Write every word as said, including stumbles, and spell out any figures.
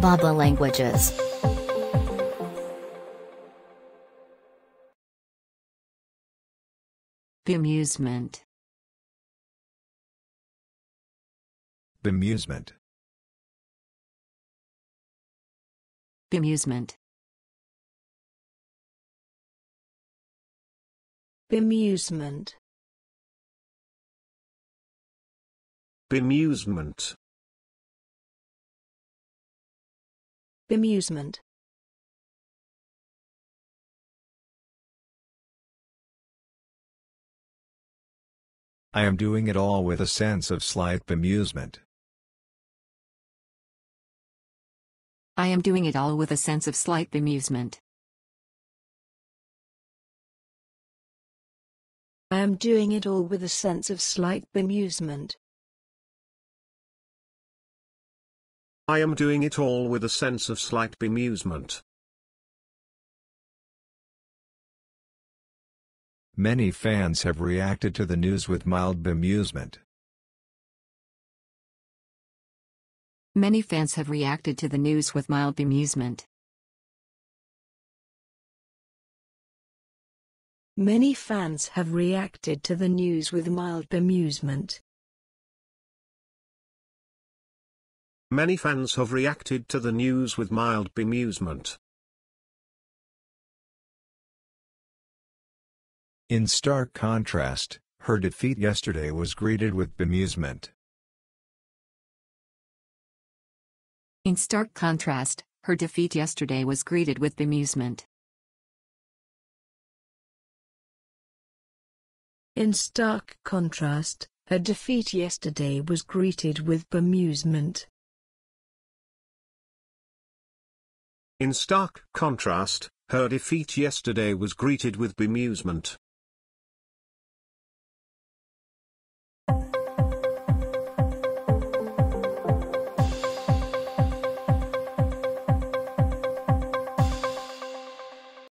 bab dot la languages. Bemusement. Bemusement. Bemusement. Bemusement. Bemusement. Bemusement. I am doing it all with a sense of slight bemusement. I am doing it all with a sense of slight bemusement. I am doing it all with a sense of slight bemusement. I am doing it all with a sense of slight bemusement. Many fans have reacted to the news with mild bemusement. Many fans have reacted to the news with mild bemusement. Many fans have reacted to the news with mild bemusement. Many fans have reacted to the news with mild bemusement. In stark contrast, her defeat yesterday was greeted with bemusement. In stark contrast, her defeat yesterday was greeted with bemusement. In stark contrast, her defeat yesterday was greeted with bemusement. In stark contrast, her defeat yesterday was greeted with bemusement.